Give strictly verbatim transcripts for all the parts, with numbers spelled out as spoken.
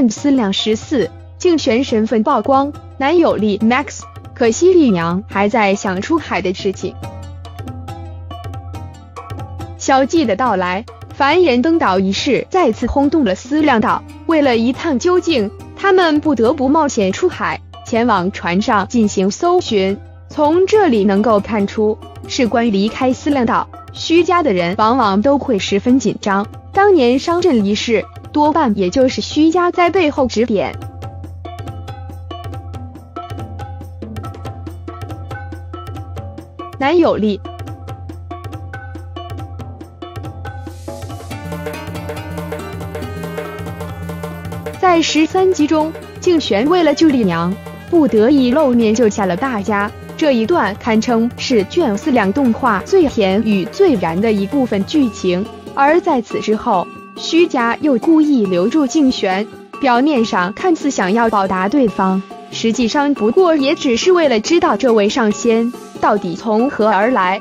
万思两十四，竞选身份曝光，男友力 Max， 可惜力娘还在想出海的事情。小纪的到来，凡人登岛一事再次轰动了思量岛。为了一探究竟，他们不得不冒险出海，前往船上进行搜寻。从这里能够看出，事关离开思量岛，徐家的人往往都会十分紧张。当年商震一事，多半也就是徐家在背后指点。男友力。在十三集中，竞选为了救丽娘，不得已露面救下了大家。这一段堪称是卷四两动画最甜与最燃的一部分剧情。而在此之后，徐家又故意留住竞选，表面上看似想要报答对方，实际上不过也只是为了知道这位上仙到底从何而来。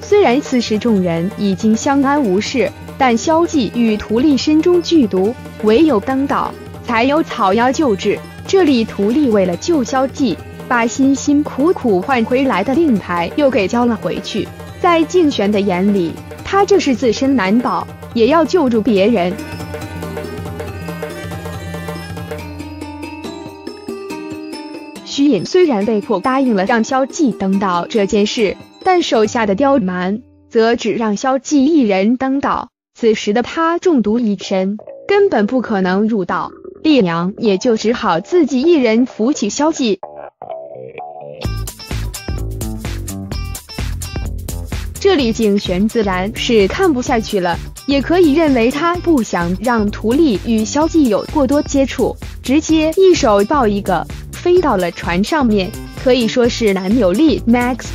虽然此时众人已经相安无事，但萧纪与涂丽身中剧毒，唯有登岛才有草药救治。这里涂丽为了救萧纪，把辛辛苦苦换回来的令牌又给交了回去。在竞选的眼里，他这是自身难保，也要救助别人。徐隐虽然被迫答应了让萧纪登岛这件事，但手下的刁蛮则只让萧纪一人登岛。此时的他中毒已深，根本不可能入岛，丽娘也就只好自己一人扶起萧纪。这里景玄自然是看不下去了，也可以认为他不想让涂丽与萧纪有过多接触，直接一手抱一个飞到了船上面，可以说是男友力 Max。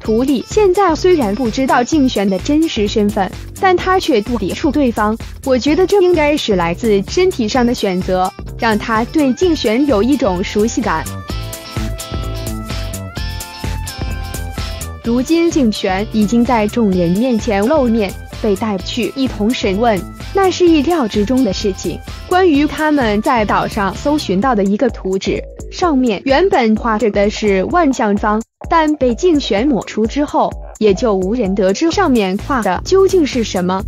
涂丽现在虽然不知道竞选的真实身份，但他却不抵触对方，我觉得这应该是来自身体上的选择，让他对竞选有一种熟悉感。如今竞选已经在众人面前露面，被带去一同审问，那是意料之中的事情。关于他们在岛上搜寻到的一个图纸，上面原本画着的是万象方，但被竞选抹除之后，也就无人得知上面画的究竟是什么。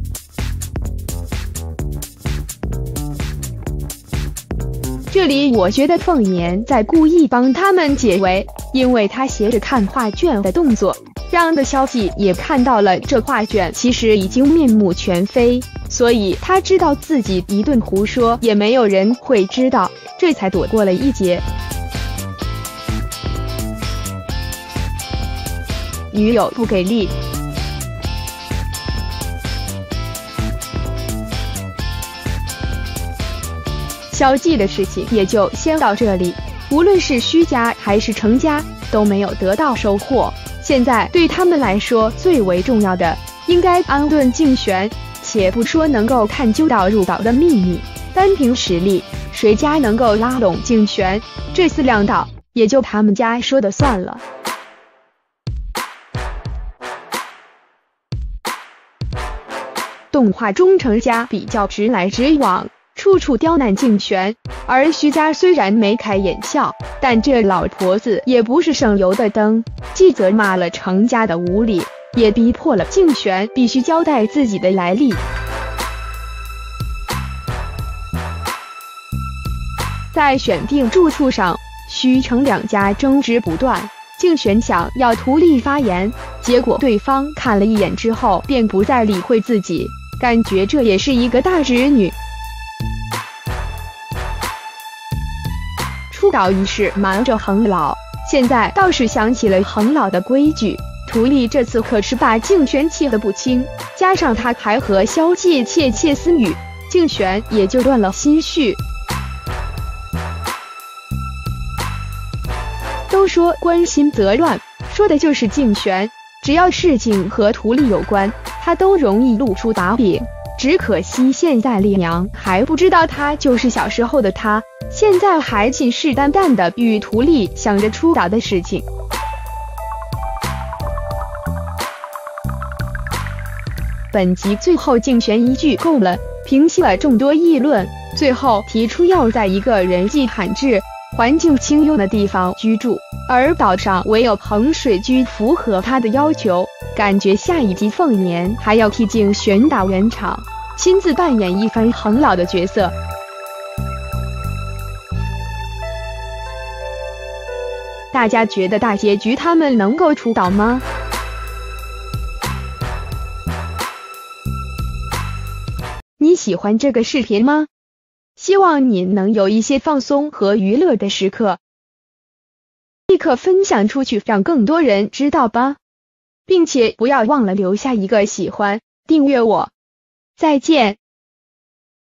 这里我觉得凤年在故意帮他们解围，因为他斜着看画卷的动作，让的萧纪也看到了这画卷其实已经面目全非，所以他知道自己一顿胡说也没有人会知道，这才躲过了一劫。女友不给力。萧纪的事情也就先到这里，无论是虚家还是程家都没有得到收获，现在对他们来说最为重要的应该安顿竞选。且不说能够探究到入岛的秘密，单凭实力谁家能够拉拢竞选，这四两岛也就他们家说的算了。动画中程家比较直来直往，处处刁难竞选，而徐家虽然眉开眼笑，但这老婆子也不是省油的灯，既责骂了程家的无理，也逼迫了竞选必须交代自己的来历。在选定住处上，徐程两家争执不断，竞选想要涂丽发言，结果对方看了一眼之后便不再理会自己，感觉这也是一个大侄女。出岛一事瞒着恒老，现在倒是想起了恒老的规矩。涂丽这次可是把竞选气得不轻，加上他还和萧纪窃窃私语，竞选也就乱了心绪。都说关心则乱，说的就是竞选，只要事情和涂丽有关，他都容易露出把柄。只可惜现在丽娘还不知道他就是小时候的他，现在还信誓旦旦的与涂丽想着出岛的事情。本集最后竞选依据够了，平息了众多议论。最后提出要在一个人迹罕至、环境清幽的地方居住，而岛上唯有彭水居符合他的要求。感觉下一集凤年还要替竞选打圆场，亲自扮演一番彭老的角色。大家觉得大结局他们能够出岛吗？ 你喜欢这个视频吗？希望你能有一些放松和娱乐的时刻，立刻分享出去，让更多人知道吧，并且不要忘了留下一个喜欢，订阅我。再见。